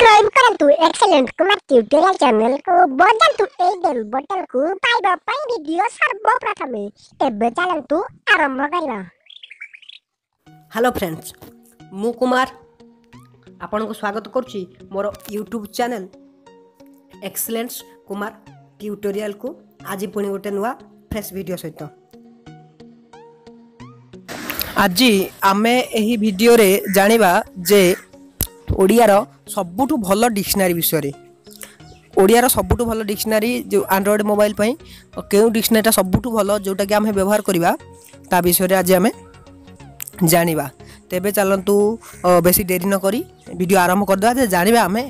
Subscribe करंतु excellent Kumar tutorial channel को बदंतु ए game button को पाइबा पई वीडियो सर्वप्रथम एबे चलंतु आरंभ करिवा। हेलो फ्रेंड्स, मु कुमार आपन को स्वागत करछि मोर YouTube channel excellent Kumar tutorial को। आज पुणी गोटे नुआ फ्रेश वीडियो सहित आज आमे एही वीडियो रे जानिबा जे ओडियार सबुठु भल डिक्शनरी विषय रे। ओडियार सबुठु भल डिक्शनरी जो एंड्रॉइड मोबाइल पई केउ डिक्शनरीटा सबुठु भल जोटा कि आमे व्यवहार करिबा ता विषय रे आज आमे जानिबा। तेबे चलंतु बेसी देरी न करी वीडियो आरंभ कर दवा जे जानिबा आमे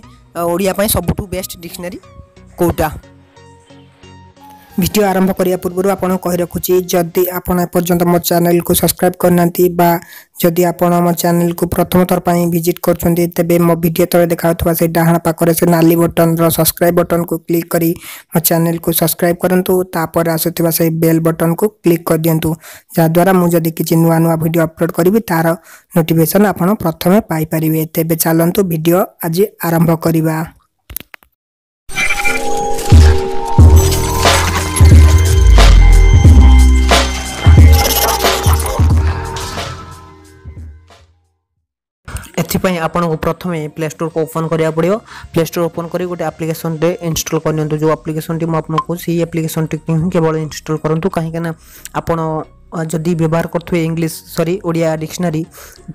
ओडिया पई सबुठु बेस्ट डिक्शनरी कोटा। वीडियो आरंभ करिया पूर्व आपन कहि रखुची जदि आपन एपर्यंत मो चैनल को सब्सक्राइब करनांती बा जदि आपन मो चैनल को प्रथम तौर पई विजिट करछंती तबे मो वीडियो तळे देखाउथवा से डाहाण पाखरे से नाली बटन रो सब्सक्राइब बटन को क्लिक करी मो चैनल को सब्सक्राइब करंतु। तापर आसुथिबा से बेल बटन को क्लिक कर दियंतु जा द्वारा मु जदि किछि नुवा नुवा वीडियो अपलोड करिवि तार नोटिफिकेशन आपन प्रथमे पाई परिवे। तबे चलंतु वीडियो आज आरंभ करिवा। एथिपाई आपको प्रथम प्ले स्टोर को ओपन करा पड़ो। प्ले स्टोर ओपन कर गोटे आप्लिकेसन टे इनस्टल करनी जो आप्लिकेसन टी मुझे से आप्लिकेसन टी हिं केवल इनस्टल करूँ कहीं आपड़ी व्यवहार करेंगे इंग्लीश सरी ओडिया डिक्शनरी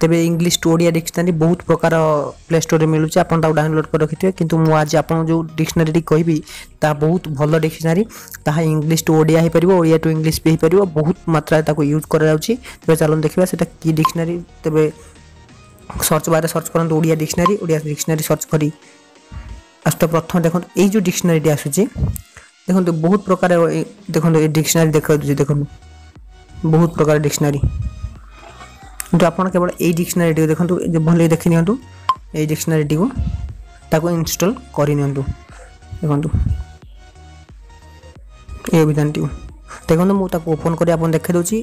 तेज इंग्लीश टू ओडिया डिक्शनरी बहुत प्रकार प्ले स्टोर में मिलूँ आप डाउनलोड कर रखिथे कि आज आप जो डिक्शनरी कहबी ता बहुत भल डिक्शनरी ता English to Odia Odia to English भी हो बहुत मात्रा यूज कर। चलो देखा से कि डिक्शनरी तेज सर्च बारे सर्च करंतु Odia dictionary. Odia dictionary search करी आस्ट प्रथम देखो ये जो डिक्शनरी आसूँ देखो बहुत प्रकार देखो ये डिक्शनरी देखा देखो बहुत प्रकार डिक्शनरी कि आप केवल ये डिक्शनरी देखो भले देखी नियंतु ये डिक्शनरी को ताको इंस्टॉल कर देखो ये विधान टी देखो मुझे ओपन कर देखा दूसरी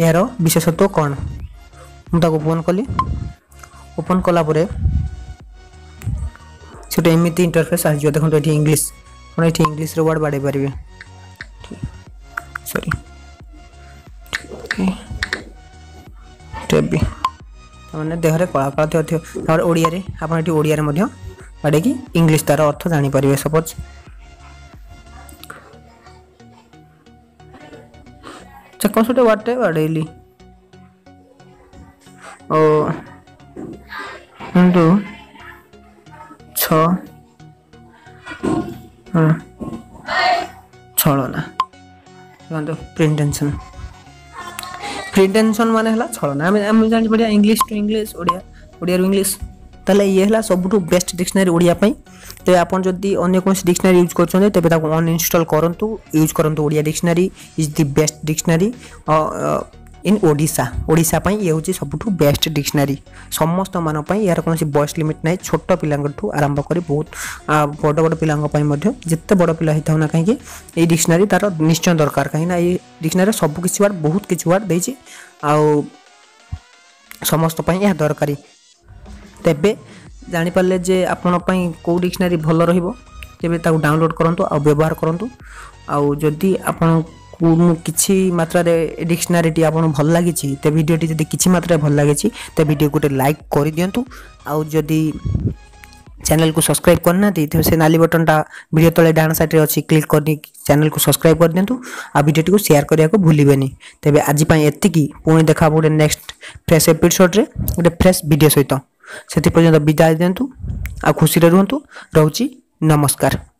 यार विशेषत्व कौन मुझे ओपन कली। ओपन कलापर से एमती इंटरफेस आज देखो ये इंग्लीश मैं ये इंग्लीश वर्ड बाड़े पारे सॉरी मैंने देहरे कला कला थी ओडिया आपड़ी ओडिया बाड़े कि इंग्लीश तार अर्थ जापर। सपोज कौन सोटे वार्डटे बाड़ेली दो छलना देखो प्रिंटेंशन प्रिंटेंशन माने हला छलना आम जान बढ़िया English to English Odia Odia to English तले ये हला सबुठु बेस्ट डिक्शनरी ओडिया पई। तो आपन जदी अन्य कोन डिक्शनरी यूज करछन तबे ताको अनइंस्टॉल करंतु यूज करंतु। Odia dictionary is the best dictionary in Odisha. Odisha पई ये होची सबुठु बेस्ट डिक्शनरी समस्त मान पई यार कोनोसी बॉयस लिमिट नै छोट पिलांगठू आरंभ करी बहुत बड़ बड़ पिलांग पई मध्य जत्ते बड़ पिला हिथौ ना काहे कि ए डिक्शनरी तार निश्चय दरकार काहे ना ए डिक्शनरी सब किछ वर्ड बहुत किछ वर्ड दै छी आ समस्त पई या दरकारी। तबे जानि पाले जे आपन पई को डिक्शनरी भलो रहिबो तबे ताउ डाउनलोड करंतु आ व्यवहार करंतु। आ जदी आपन किछि मात्रा रे डिक्शनरी टी आपन भल लागि छी ते वीडियो टी जदी किछि मात्रा भल लागि छी ते वीडियो गोटे लाइक कर दियंतु। आ जदी चैनल को सब्सक्राइब करना दी तो से नाली बटन टा वीडियो तले डाण साइड रे अछि क्लिक करनी चैनल को सब्सक्राइब कर दियंतु। आ वीडियो टी को शेयर करिया को भूलिबेनी। तबे आज पई एति की पुणी देखा गोटे नेक्स्ट फ्रेश एपिसोड रे गोटे फ्रेश वीडियो सहित सेति पर्यंत विदाई दियंतु आ खुशी रहंतु। रहउची नमस्कार।